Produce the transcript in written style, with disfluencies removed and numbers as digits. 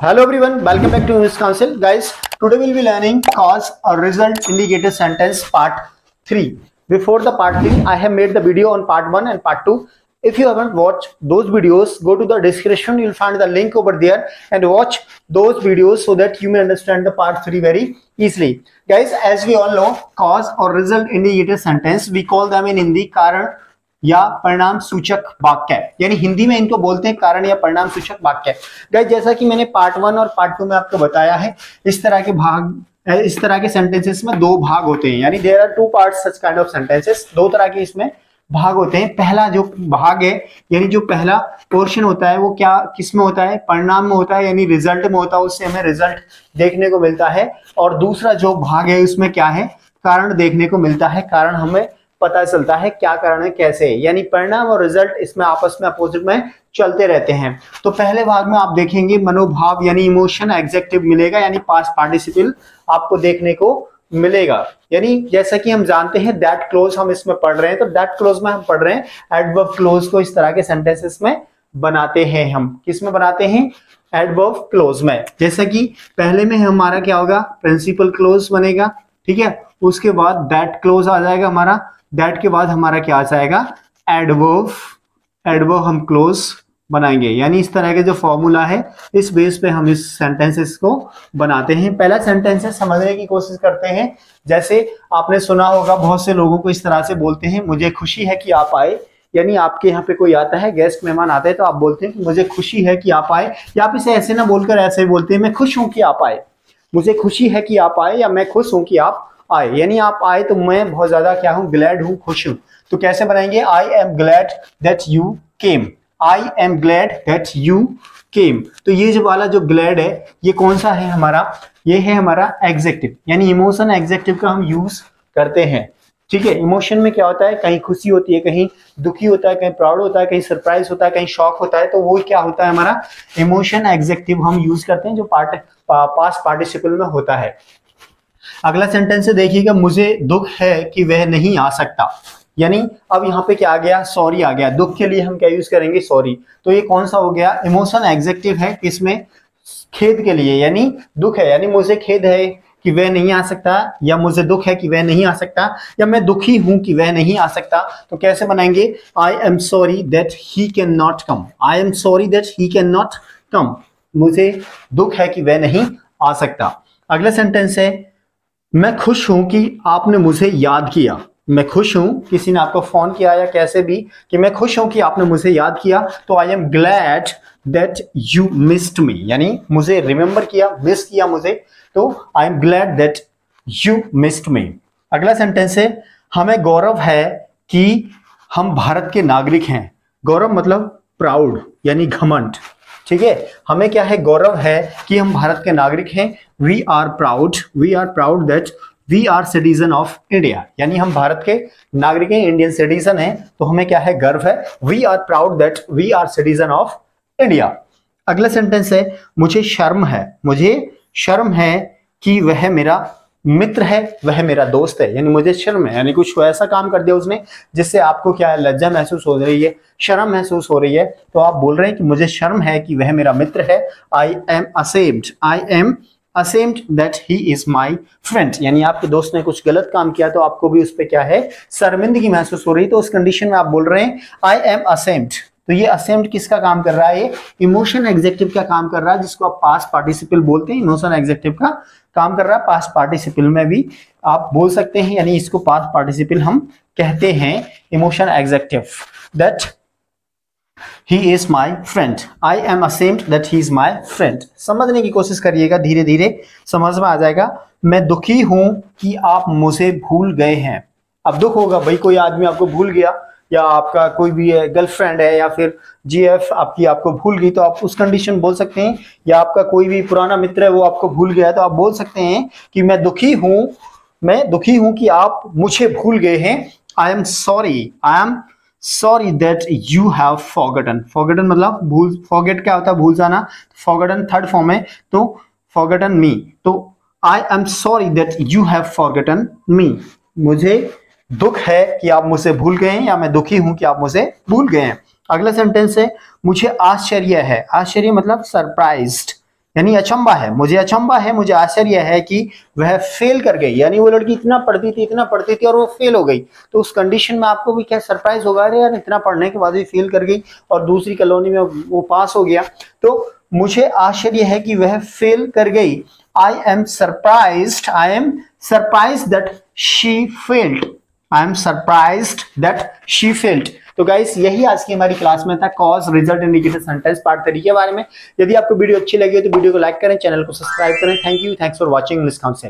Hello everyone, welcome back to English Council. Guys, today we'll be learning cause or result indicator sentence part 3. Before the part 3, I have made the video on part 1 and part 2. If you haven't watched those videos, go to the description, you'll find the link over there and watch those videos so that you may understand the part 3 very easily. Guys, as we all know, cause or result indicator sentence, we call them in Hindi karan या परिणाम सूचक वाक्य, यानी हिंदी में इनको बोलते हैं कारण या परिणाम सूचक वाक्य। गाइस, जैसा कि मैंने पार्ट 1 और पार्ट 2 में आपको बताया है, इस तरह के सेंटेंसेस में दो भाग होते हैं, यानी there are two parts such kind of sentences. दो तरह के इसमें भाग होते हैं। पहला जो भाग है, यानी जो पहला पोर्शन होता है, वो क्या किस में होता है? परिणाम में होता है, यानी रिजल्ट में होता है, उससे हमें रिजल्ट देखने को मिलता है। और दूसरा जो भाग है उसमें क्या है? कारण देखने को मिलता है, कारण हमें पता चलता है क्या कारण है, कैसे, यानी परिणाम और रिजल्ट इसमें आपस में अपोजिट में चलते रहते हैं। तो पहले भाग में आप देखेंगे मनोभाव यानी इमोशन, एग्जेक्टिव मिलेगा, यानी पास्ट पार्टिसिपल आपको देखने को मिलेगा। यानी जैसा कि हम जानते हैं दैट क्लोज हम इसमें पढ़ रहे हैं, तो दैट क्लोज में हम पढ़ रहे हैं एडवर्ब क्लोज को। इस तरह के सेंटेंसेस में बनाते हैं, हम किस में बनाते हैं? एडवर्ब क्लोज में। जैसा कि पहले में हमारा क्या होगा? प्रिंसिपल क्लोज बनेगा, ठीक है। उसके बाद दैट क्लोज आ जाएगा हमारा, दैट के बाद हमारा क्या आ जाएगा? एडवर्ब हम क्लोज बनाएंगे। यानी इस तरह के जो फॉर्मूला है, इस बेस पे हम इस सेंटेंसेस को बनाते हैं। पहला सेंटेंसेस समझने की कोशिश करते हैं। जैसे आपने सुना होगा, बहुत से लोगों को इस तरह से बोलते हैं, मुझे खुशी है कि आप आए। यानी आपके यहाँ पे कोई आता है, गेस्ट मेहमान आते हैं, तो आप बोलते हैं कि मुझे खुशी है कि आप आए। या आप इसे ऐसे ना बोलकर ऐसे बोलते हैं, मैं खुश हूँ कि आप आए, मुझे खुशी है कि आप आए, या मैं खुश हूँ कि आप आए। यानी आप आए तो मैं बहुत ज्यादा क्या हूँ? ग्लैड हूँ, खुश हूँ। तो कैसे बनाएंगे? I am glad that you came, I am glad that you came. तो ये जो वाला जो ग्लैड है, ये कौन सा है हमारा? ये है हमारा एग्जेक्टिव, यानी इमोशन एग्जेक्टिव का हम यूज करते हैं, ठीक है। इमोशन में क्या होता है? कहीं खुशी होती है, कहीं दुखी होता है, कहीं प्राउड होता है, कहीं सरप्राइज होता है, कहीं शॉक होता है। तो वो क्या होता है हमारा? इमोशन एग्जेक्टिव हम यूज करते हैं, जो पास्ट पार्टिसिपल में होता है। अगला सेंटेंस से देखिएगा, मुझे दुख है कि वह नहीं आ सकता। यानी अब यहाँ पे क्या आ गया? सॉरी आ गया। दुख के लिए हम क्या यूज करेंगे? सॉरी। तो ये कौन सा हो गया? इमोशन एग्जेक्टिव है। इसमें खेद के लिए, यानी दुख है, यानी मुझे खेद है कि वह नहीं आ सकता, या मुझे दुख है कि वह नहीं आ सकता, या मैं दुखी हूं कि वह नहीं आ सकता। तो कैसे बनाएंगे? I am sorry that he can not come, I am sorry that he can not come, मुझे दुख है कि वह नहीं आ सकता। अगला सेंटेंस है, मैं खुश हूं कि आपने मुझे याद किया। मैं खुश हूं, किसी ने आपको फोन किया या कैसे भी, कि मैं खुश हूं कि आपने मुझे याद किया। तो I am glad that you missed me, यानी मुझे रिमेम्बर किया, मिस किया मुझे, तो I am glad that you missed me. अगला सेंटेंस है, हमें गौरव है कि हम भारत के नागरिक हैं। गौरव मतलब प्राउड, यानी घमंड, ठीक है। हमें क्या है? गौरव है कि हम भारत के नागरिक हैं। We are proud that we are citizen of India, यानी हम भारत के नागरिक हैं, इंडियन सिटीजन हैं, तो हमें क्या है? गर्व है। We are proud that we are citizen of India. अगला सेंटेंस है, मुझे शर्म है कि वह मेरा मित्र है, वह मेरा दोस्त है। यानी मुझे शर्म है, यानी कुछ ऐसा काम कर दिया उसने जिससे आपको क्या है? लज्जा महसूस हो रही है, शर्म महसूस हो रही है, तो आप बोल रहे हैं कि मुझे शर्म है कि वह मेरा मित्र है। I am ashamed that he is my friend, यानी आपके दोस्त ने कुछ गलत काम किया, तो आपको भी उस पर क्या है? शर्मिंदगी महसूस हो रही है, तो उस कंडीशन में आप बोल रहे हैं आई एम असेम्ड। तो ये असेम्ड किसका काम कर रहा है? ये इमोशन एग्जेक्टिव का काम कर रहा है, जिसको आप पास्ट पार्टिसिपल बोलते हैं। इमोशन एग्जेक्टिव का काम कर रहा है, पास्ट पार्टिसिपल में भी आप बोल सकते हैं, यानी इसको पास्ट पार्टिसिपल हम कहते हैं, emotion adjective. That he is my friend, I am ashamed that he is my friend. समझने की कोशिश करिएगा, धीरे धीरे समझ में आ जाएगा। मैं दुखी हूं कि आप मुझे भूल गए हैं। अब दुख होगा भाई, कोई आदमी आपको भूल गया, या आपका कोई भी गर्लफ्रेंड है, या फिर जीएफ आपकी आपको भूल गई, तो आप उस कंडीशन बोल सकते हैं। या आपका कोई भी पुराना मित्र है, वो आपको भूल गया, तो आप बोल सकते हैं कि मैं दुखी हूं कि आप मुझे भूल गए हैं। I am sorry that you have forgotten. Forgotten मतलब भूल, फॉरगेट क्या होता है? भूल जाना। फॉरगॉटन थर्ड फॉर्म है, तो फॉरगॉटन मी। तो I am sorry that you have forgotten me, मुझे दुख है कि आप मुझे भूल गए हैं, या मैं दुखी हूं कि आप मुझे भूल गए हैं। अगला सेंटेंस है, मुझे आश्चर्य है। आश्चर्य मतलब सरप्राइज्ड, यानी अचंबा है, मुझे अचंबा है, मुझे आश्चर्य है कि वह फेल कर गई। यानी वो लड़की इतना पढ़ती थी और वो फेल हो गई। तो उस कंडीशन में आपको भी क्या सरप्राइज होगा, अरे यार इतना पढ़ने के बाद भी फेल कर गई और दूसरी कॉलोनी में वो पास हो गया। तो मुझे आश्चर्य है कि वह फेल कर गई। I am surprised that she failed. I am surprised that she failed. तो गाइस यही आज की हमारी क्लास में था cause result indicator sentence part 3 के बारे में। यदि आपको वीडियो अच्छी लगी हो तो वीडियो को लाइक करें, चैनल को सब्सक्राइब करें। Thank you, thanks for watching English council.